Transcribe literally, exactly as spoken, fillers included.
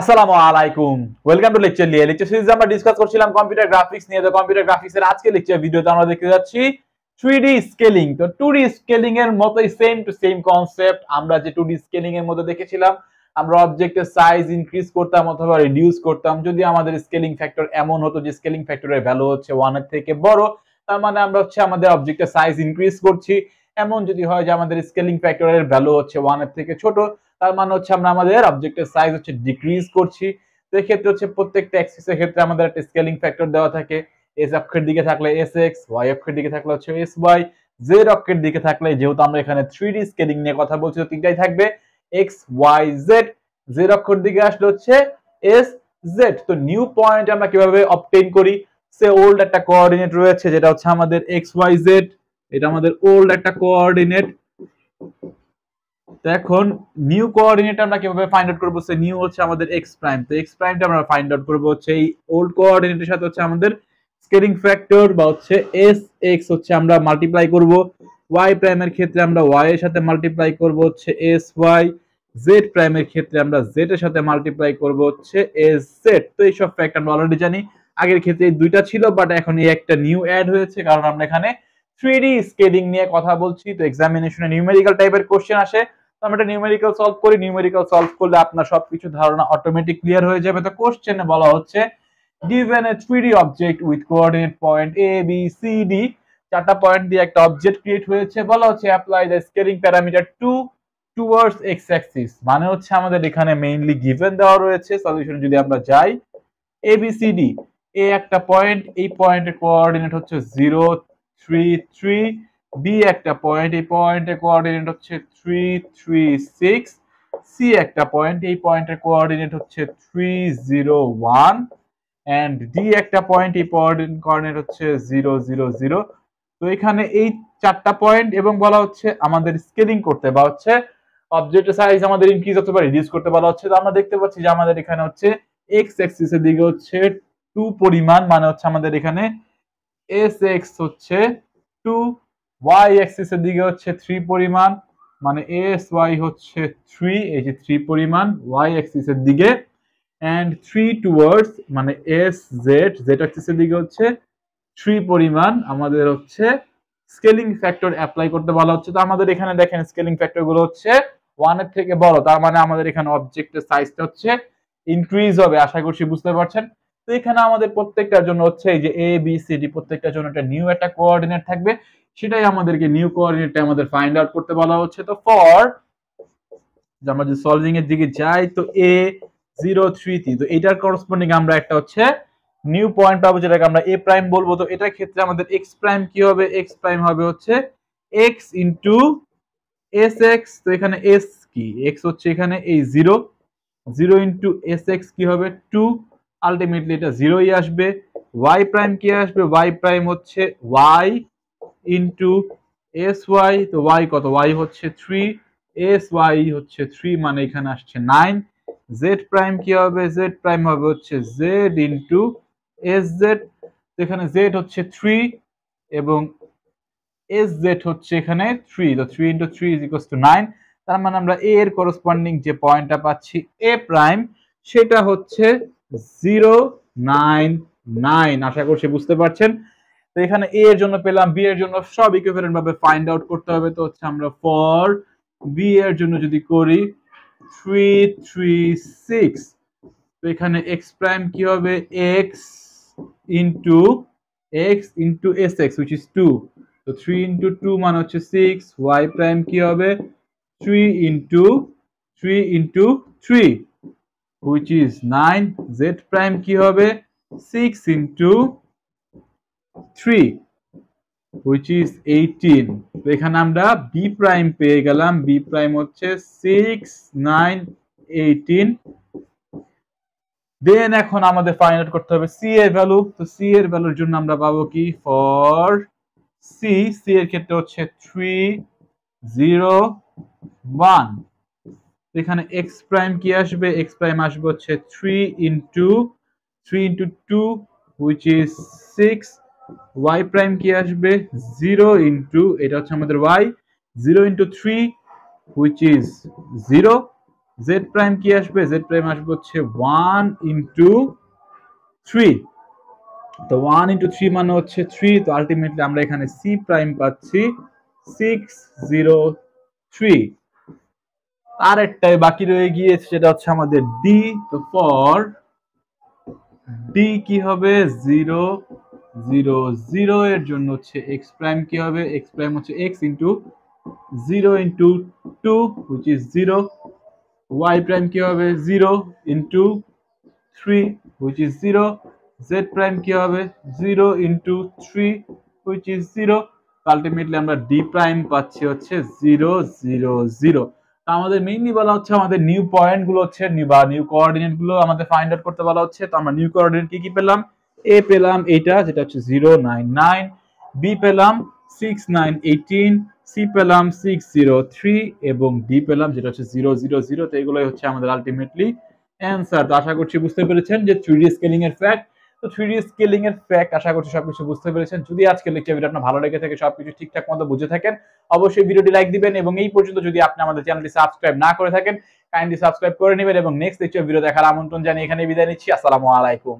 আসসালামু আলাইকুম, welcome to lecture লিয়া। লেকচার সিরিজে আমরা ডিসকাস করছিলাম কম্পিউটার গ্রাফিক্স নিয়ে। তো কম্পিউটার গ্রাফিক্সের আজকে লেকচার ভিডিওতে আমরা দেখতে যাচ্ছি থ্রি ডি স্কেলিং। তো টু ডি স্কেলিং এর মতই সেম টু সেম কনসেপ্ট। আমরা যে টু ডি স্কেলিং এর মধ্যে দেখেছিলাম, আমরা অবজেক্টের সাইজ ইনক্রিজ করতাম অথবা রিডিউস করতাম যদি আমাদের স্কেলিং ফ্যাক্টর এমন হতো যে স্কেলিং ফ্যাক্টরের ভ্যালু হচ্ছে ওয়ান এর থেকে বড়, তার মানে আমরা হচ্ছে আমাদের অবজেক্টের সাইজ ইনক্রিজ করছি। এমন যদি হয় যে আমাদের স্কেলিং ফ্যাক্টরের ভ্যালু হচ্ছে ওয়ান এর থেকে ছোট, তার মানে হচ্ছে আমরা আমাদের অবজেক্টের সাইজ হচ্ছে ডিক্রিজ করছি। তো এই ক্ষেত্রে হচ্ছে প্রত্যেকটা অ্যাক্সিসের ক্ষেত্রে আমাদের একটা স্কেলিং ফ্যাক্টর দেওয়া থাকে। এস অক্ষের দিকে থাকলে এস এক্স, ওয়াই অক্ষের দিকে থাকলে হচ্ছে এস ওয়াই, জেড অক্ষের দিকে থাকলে, যেহেতু আমরা এখানে থ্রি ডি স্কেলিং নিয়ে কথা বলছি তো তিনটাই থাকবে এক্স ওয়াই জেড। জেড অক্ষের দিকে আসলে হচ্ছে এস জেড। তো নিউ পয়েন্ট আমরা কিভাবে অবটেইন করি? সে ওল্ড একটা কোঅর্ডিনেট রয়েছে যেটা হচ্ছে আমাদের এক্স ওয়াই জেড, এটা আমাদের ওল্ড একটা কোঅর্ডিনেট। তো এখন নিউ কোঅর্ডিনেট আমরা কিভাবে ফাইন্ড আউট করব? সে নিউ হচ্ছে আমাদের এক্স প্রাইম। তো এক্স প্রাইমটা আমরা ফাইন্ড আউট করব হচ্ছে এই ওল্ড কোঅর্ডিনেটের সাথে হচ্ছে আমাদের স্কেলিং ফ্যাক্টর বা হচ্ছে এস এক্স হচ্ছে আমরা মাল্টিপ্লাই করব। ওয়াই প্রাইমের ক্ষেত্রে আমরা ওয়াই এর সাথে মাল্টিপ্লাই করব হচ্ছে এস ওয়াই। জেড প্রাইমের ক্ষেত্রে আমরা জেড এর সাথে মাল্টিপ্লাই করব হচ্ছে এস জেড। তো এইসব ফ্যাক্ট আমরা অলরেডি জানি, আগের ক্ষেত্রে এই দুইটা ছিল বাট এখন এই একটা নিউ অ্যাড হয়েছে, কারণ আমরা এখানে থ্রি ডি স্কেলিং নিয়ে কথা বলছি। তো এক্সামিনেশনে নিউমেরিক্যাল টাইপের কোশ্চেন আসে, আমরা এটা নিউমেরিক্যাল সলভ করি। নিউমেরিক্যাল সলভ করলে আপনার সবকিছু ধারণা অটোমেটিক ক্লিয়ার হয়ে যাবে। তো কোশ্চেনে বলা হচ্ছে given a three D object with coordinate point a b c d, চারটা পয়েন্ট দিয়ে একটা অবজেক্ট ক্রিয়েট হয়েছে। বলা হচ্ছে apply the scaling parameter two towards x axis, মানে হচ্ছে আমাদের এখানে মেইনলি given দেওয়া রয়েছে। সলিউশন যদি আমরা যাই a b c d, a একটা পয়েন্ট, এই পয়েন্টের কোঅর্ডিনেট হচ্ছে জিরো থ্রি থ্রি, b একটা পয়েন্ট, এই পয়েন্টের কোঅর্ডিনেট হচ্ছে থ্রি থ্রি সিক্স, c একটা পয়েন্ট, এই পয়েন্টের কোঅর্ডিনেট হচ্ছে three zero one and d একটা পয়েন্ট, এই পয়েন্টের কোঅর্ডিনেট হচ্ছে জিরো জিরো জিরো। তো এখানে এই চারটা পয়েন্ট এবং বলা হচ্ছে আমাদের স্কেলিং করতে বা হচ্ছে অবজেক্টের সাইজ আমাদের ইনক্রিজ অথবা রিডিউস করতে বলা হচ্ছে। তো আমরা দেখতে পাচ্ছি যে আমাদের এখানে হচ্ছে x অ্যাক্সিস এর দিকে হচ্ছে টু পরিমাণ, মানে হচ্ছে আমাদের এখানে এস এক্স হচ্ছে টু, ওয়াই অ্যাক্সিস এর দিকে হচ্ছে থ্রি পরিমাণ, মানে এস ওয়াই হচ্ছে থ্রি, এই যে থ্রি পরিমাণ ওয়াই অ্যাক্সিস এর দিকে, and থ্রি towards মানে এস জেড, জেড অ্যাক্সিস এর দিকে হচ্ছে থ্রি পরিমাণ। আমাদের হচ্ছে স্কেলিং ফ্যাক্টর অ্যাপ্লাই করতে বলা হচ্ছে। তো আমাদের এখানে দেখেন স্কেলিং ফ্যাক্টর গুলো হচ্ছে ওয়ান এর থেকে বড়, তার মানে আমাদের এখানে অবজেক্টের সাইজটা হচ্ছে ইনক্রিজ হবে। আশা করছি বুঝতে পারছেন। তো এখানে আমাদের প্রত্যেকটার জন্য হচ্ছে এই যে এ বি সি ডি প্রত্যেকটার জন্য একটা নিউ একটা কোঅর্ডিনেট থাকবে, সেটাই আমাদেরকে নিউ কোঅর্ডিনেটটা আমাদের ফাইন্ড আউট করতে বলা হচ্ছে। তো ফর আমরা যদি সলভিং এর দিকে যাই তো এ জিরো থ্রি থ্রি, তো এটার করসপন্ডিং আমরা একটা হচ্ছে নিউ পয়েন্ট পাবো যেটাকে আমরা এ প্রাইম বলবো। তো এটার ক্ষেত্রে আমাদের এক্স প্রাইম কি হবে? এক্স প্রাইম হবে হচ্ছে এক্স ইন্টু এস এক্স। তো এখানে এস কি? এক্স হচ্ছে এখানে এই zero, zero into S X কি হবে? টু। আলটিমেটলি এটা জিরোই আসবে। ওয়াই প্রাইম কি আসবে? ওয়াই প্রাইম হচ্ছে ওয়াই ইন্টু এস ওয়াই। তো ওয়াই কত? ওয়াই হচ্ছে থ্রি, এস ওয়াই হচ্ছে থ্রি, মানে এখানে আসছে নাইন। জেড প্রাইম কি হবে? জেড প্রাইম হবে হচ্ছে জেড ইন্টু এস জেড। এখানে জেড হচ্ছে থ্রি এবং এস জেড হচ্ছে এখানে থ্রি। তো three into three is equal to nine. তার মানে আমরা এ এর করসপন্ডিং যে পয়েন্টটা পাচ্ছি এ প্রাইম, সেটা হচ্ছে জিরো নাইন নাইন। আশা করছি বুঝতে পারছেন। তো এখানে এ এর জন্য পেলাম, বি এর জন্য সব ইকুইভ্যালেন্ট ভাবে ফাইন্ড আউট করতে হবে। তো হচ্ছে আমরা ফর বি এর জন্য যদি করি থ্রি থ্রি সিক্স, তো এখানে x প্রাইম কি হবে? x into x into sx which is two. তো থ্রি ইনটু টু মানে হচ্ছে সিক্স। y প্রাইম কি হবে? Three into three into three which is nine. z prime কি হবে? Six into three which is eighteen. তো এখানে আমরা b প্রাইম পেয়ে গেলাম, b প্রাইম হচ্ছে সিক্স নাইন এইটিন। দেন এখন আমাদের ফাইন্ড আউট করতে হবে c এর ভ্যালু। তো c এর ভ্যালুর জন্য আমরা পাবো কি? ফর c, c এর ক্ষেত্রে হচ্ছে থ্রি জিরো ওয়ান। এখানে x প্রাইম কি আসবে? x প্রাইম আসবে হচ্ছে three into three into two which is six. y prime কি আসবে? জিরো ইনটু, এটা হচ্ছে আমাদের y, zero into three which is zero, Z prime কি আসবে? জেড প্রাইম আসবে হচ্ছে ওয়ান ইন্টু থ্রি। তো ওয়ান ইন্টু থ্রি মানে হচ্ছে থ্রি। তো আলটিমেটলি আমরা এখানে সি প্রাইম পাচ্ছি সিক্স জিরো থ্রি। আর একটাই বাকি রয়ে গিয়েছে সেটা হচ্ছে আমাদের ডি। তো ফর ডি কি হবে? জিরো জিরো জিরো এর জন্য হচ্ছে এক্স প্রাইম কি হবে? এক্স প্রাইম হচ্ছে X into zero into two which is zero. Y prime কি হবে? Zero into three which is zero. Z prime কি হবে? Zero into three which is zero. Ultimately আমরা ডি প্রাইম পাচ্ছি হচ্ছে জিরো জিরো জিরো। আমাদের mainly বলা হচ্ছে আমাদের নিউ পয়েন্ট গুলো হচ্ছে বা নিউ কোঅর্ডিনেট গুলো আমাদের ফাইন্ড আউট করতে বলা হচ্ছে। তো আমরা নিউ কোঅর্ডিনেট কি কি পেলাম? এ পেলাম এটা যেটা হচ্ছে জিরো নাইন নাইন, বি পেলাম সিক্স নাইন এইটিন, সি পেলাম সিক্স জিরো থ্রি এবং ডি পেলাম যেটা হচ্ছে জিরো জিরো জিরো। তো এগুলোই হচ্ছে আমাদের আলটিমেটলি অ্যান্সার। তো আশা করছি বুঝতে পেরেছেন যে থ্রি ডি স্কেলিং এর ফ্যাক্ট। তো থ্রি ডি স্কেলিং এর ফ্যাক্ট আশা করছি সবকিছু বুঝতে পেরেছেন। যদি আজকে লেকচারটা আপনার ভালো লেগে থাকে, সবকিছু ঠিকঠাক মতো বুঝে থাকেন, অবশ্যই ভিডিওটি লাইক দিবেন এবং এই পর্যন্ত যদি আপনি আমাদের চ্যানেলটি সাবস্ক্রাইব না করে থাকেন, কাইন্ডলি সাবস্ক্রাইব করে নেবেন এবং নেক্সট লেকচার ভিডিও দেখার আমন্ত্রণ জানিয়ে এখানে বিদায় নিচ্ছি। আসসালামু আলাইকুম।